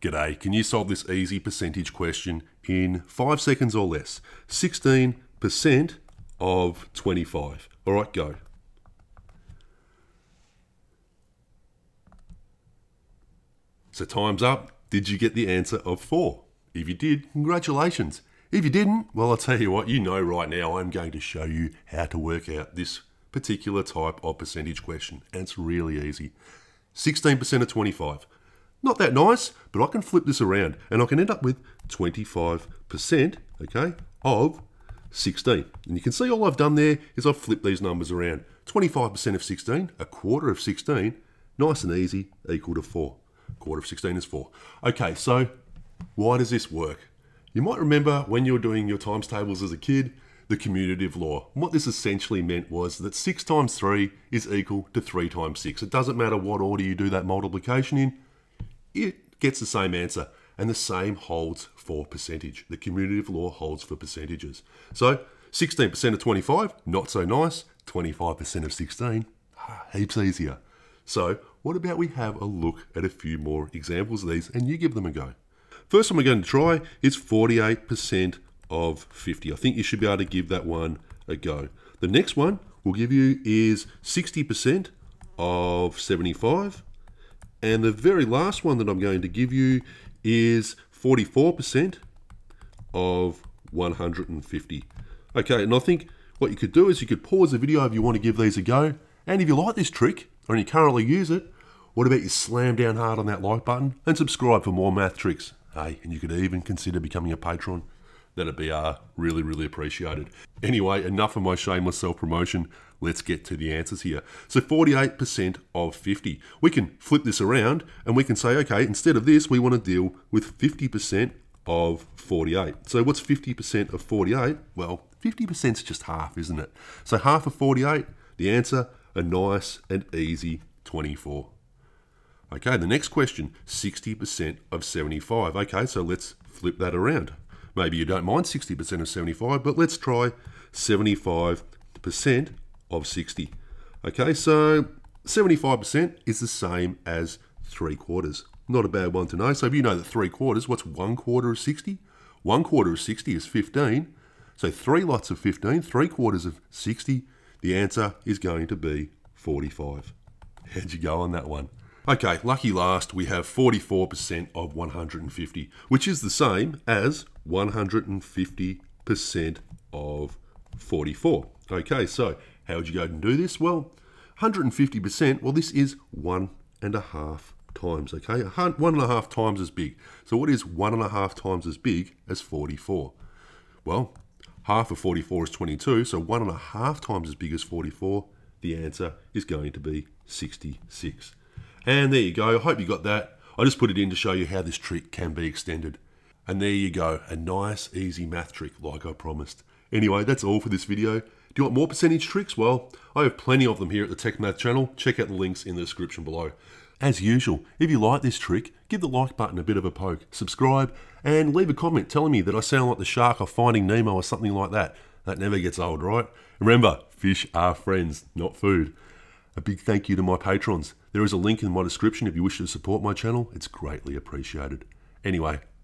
G'day, can you solve this easy percentage question in 5 seconds or less? 16% of 25. All right, go. So time's up. Did you get the answer of 4? If you did, congratulations. If you didn't, well, I'll tell you what, you know right now, I'm going to show you how to work out this particular type of percentage question. And it's really easy. 16% of 25. Not that nice, but I can flip this around and I can end up with 25%, okay, of 16. And you can see all I've done there is I've flipped these numbers around. 25% of 16, a quarter of 16, nice and easy, equal to 4. A quarter of 16 is 4. Okay, so why does this work? You might remember when you were doing your times tables as a kid, the commutative law. And what this essentially meant was that 6 times 3 is equal to 3 times 6. It doesn't matter what order you do that multiplication in, it gets the same answer, and the same holds for percentage. The commutative law holds for percentages. So 16% of 25, not so nice. 25% of 16, heaps easier. So what about we have a look at a few more examples of these and you give them a go. First one we're going to try is 48% of 50. I think you should be able to give that one a go. The next one we'll give you is 60% of 75. And the very last one that I'm going to give you is 44% of 150. Okay, and I think what you could do is you could pause the video if you want to give these a go. And if you like this trick, or you currently use it, what about you slam down hard on that like button and subscribe for more math tricks. Hey, and you could even consider becoming a patron. That'd be really, really appreciated. Anyway, enough of my shameless self-promotion. Let's get to the answers here. So 48% of 50. We can flip this around and we can say, okay, instead of this, we want to deal with 50% of 48. So what's 50% of 48? Well, 50% is just half, isn't it? So half of 48, the answer, a nice and easy 24. Okay, the next question, 60% of 75. Okay, so let's flip that around. Maybe you don't mind 60% of 75, but let's try 75% of 60. Okay, so 75% is the same as 3/4. Not a bad one to know. So if you know that 3/4, what's 1/4 of 60? 1/4 of 60 is 15. So 3 lots of 15, 3/4 of 60. The answer is going to be 45. How'd you go on that one? Okay, lucky last, we have 44% of 150, which is the same as 150% of 44. Okay, so how would you go and do this? Well, 150%, well, this is 1.5 times, okay? 1.5 times as big. So what is 1.5 times as big as 44? Well, half of 44 is 22, so 1.5 times as big as 44, the answer is going to be 66. And there you go. I hope you got that. I just put it in to show you how this trick can be extended. And there you go. A nice, easy math trick like I promised. Anyway, that's all for this video. Do you want more percentage tricks? Well, I have plenty of them here at the Tech Math channel. Check out the links in the description below. As usual, if you like this trick, give the like button a bit of a poke, subscribe, and leave a comment telling me that I sound like the shark or Finding Nemo or something like that. That never gets old, right? Remember, fish are friends, not food. A big thank you to my patrons. There is a link in my description if you wish to support my channel. It's greatly appreciated. Anyway,